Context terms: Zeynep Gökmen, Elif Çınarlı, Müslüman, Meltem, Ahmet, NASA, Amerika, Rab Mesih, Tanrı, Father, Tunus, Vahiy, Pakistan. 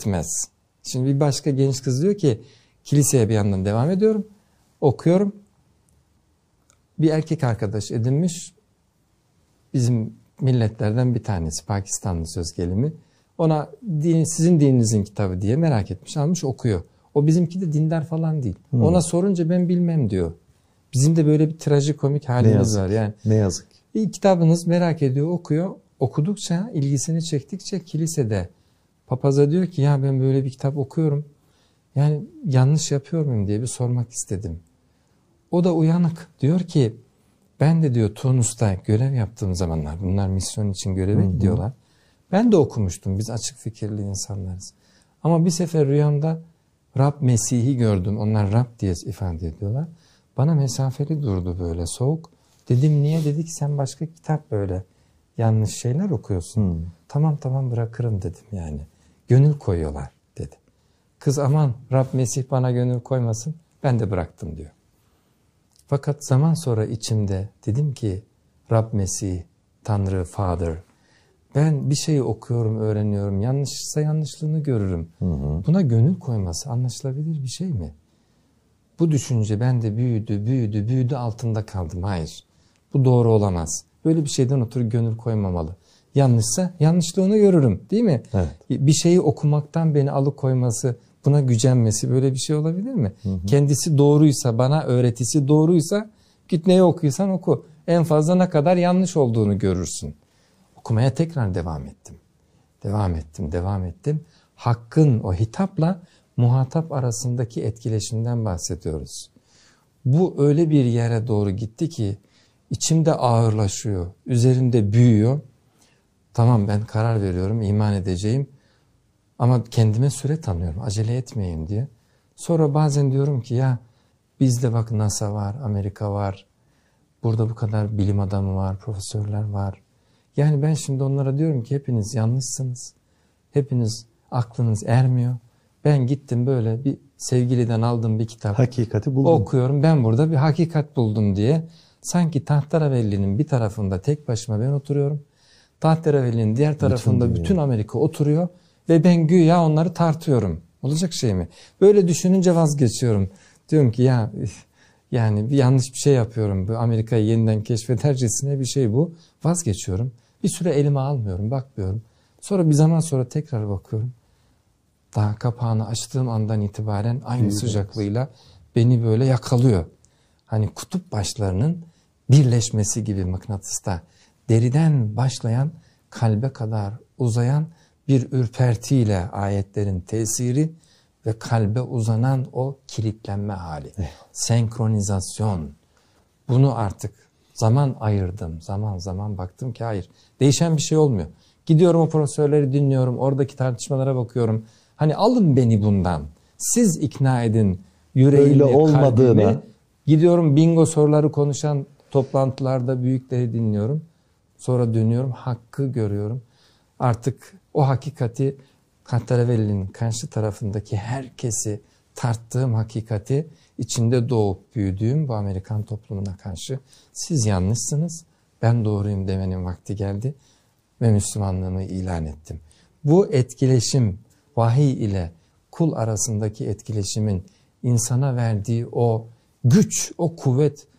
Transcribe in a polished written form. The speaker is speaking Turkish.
etmez. Şimdi bir başka genç kız diyor ki kiliseye bir yandan devam ediyorum, okuyorum. Bir erkek arkadaş edinmiş, bizim milletlerden bir tanesi, Pakistanlı söz gelimi. Ona din, sizin dininizin kitabı diye merak etmiş, almış okuyor. O bizimki de dindar falan değil. Hmm. Ona sorunca ben bilmem diyor. Bizim de böyle bir trajikomik halimiz var yani. Ne yazık. Kitabınız merak ediyor, okuyor. Okudukça, ilgisini çektikçe kilisede papaza diyor ki ya ben böyle bir kitap okuyorum. Yani yanlış yapıyor muyum diye bir sormak istedim. O da uyanık diyor ki ben de diyor Tunus'ta görev yaptığım zamanlar, bunlar misyon için göreve gidiyorlar. Ben de okumuştum, biz açık fikirli insanlarız. Ama bir sefer rüyamda Rab Mesih'i gördüm, onlar Rab diye ifade ediyorlar. Bana mesafeli durdu böyle soğuk. Dedim niye, dedi ki sen başka kitap böyle yanlış şeyler okuyorsun. Tamam bırakırım dedim yani. Gönül koyuyorlar dedi. Kız aman Rab Mesih bana gönül koymasın, ben de bıraktım diyor. Fakat zaman sonra içimde dedim ki Rab Mesih, Tanrı, Father, ben bir şeyi okuyorum, öğreniyorum, yanlışsa yanlışlığını görürüm. Buna gönül koyması anlaşılabilir bir şey mi? Bu düşünce bende büyüdü altında kaldım. Hayır, bu doğru olamaz. Böyle bir şeyden ötürü gönül koymamalı. Yanlışsa yanlışlığını görürüm, değil mi? Evet. Bir şeyi okumaktan beni alıkoyması, buna gücenmesi böyle bir şey olabilir mi? Kendisi doğruysa, bana öğretisi doğruysa git neyi okuyorsan oku. En fazla ne kadar yanlış olduğunu görürsün. Okumaya tekrar devam ettim. Hakkın o hitapla muhatap arasındaki etkileşimden bahsediyoruz. Bu öyle bir yere doğru gitti ki içimde ağırlaşıyor, üzerimde büyüyor. Tamam ben karar veriyorum, iman edeceğim. Ama kendime süre tanıyorum, acele etmeyeyim diye. Sonra bazen diyorum ki ya bizde bak NASA var, Amerika var. Burada bu kadar bilim adamı var, profesörler var. Yani ben şimdi onlara diyorum ki hepiniz yanlışsınız. Hepiniz aklınız ermiyor. Ben gittim böyle bir sevgiliden aldım bir kitap. Hakikati buldum. Okuyorum, ben burada bir hakikat buldum diye. Sanki Tahterevalli'nin bir tarafında tek başıma ben oturuyorum. Tahterevalli'nin diğer tarafında bütün Amerika oturuyor. Ve ben güya onları tartıyorum. Olacak şey mi? Böyle düşününce vazgeçiyorum. Diyorum ki ya yani bir yanlış bir şey yapıyorum. Bu Amerika'yı yeniden keşfedercesine bir şey bu. Vazgeçiyorum. Bir süre elime almıyorum, bakmıyorum. Sonra bir zaman sonra tekrar bakıyorum. Daha kapağını açtığım andan itibaren aynı sıcaklığıyla beni böyle yakalıyor. Hani kutup başlarının birleşmesi gibi mıknatısta. Deriden başlayan, kalbe kadar uzayan bir ürpertiyle ayetlerin tesiri ve kalbe uzanan o kilitlenme hali. Senkronizasyon. Bunu artık zaman ayırdım. Zaman baktım ki hayır. Değişen bir şey olmuyor. Gidiyorum o profesörleri dinliyorum. Oradaki tartışmalara bakıyorum. Hani alın beni bundan. Siz ikna edin yüreğimle, kalbimi. Gidiyorum bingo soruları konuşan toplantılarda büyükleri dinliyorum. Sonra dönüyorum. Hakkı görüyorum. Artık o hakikati, Tahterevalli'nin karşı tarafındaki herkesi tarttığım hakikati, içinde doğup büyüdüğüm bu Amerikan toplumuna karşı siz yanlışsınız, ben doğruyum demenin vakti geldi ve Müslümanlığımı ilan ettim. Bu etkileşim, vahiy ile kul arasındaki etkileşimin insana verdiği o güç, o kuvvet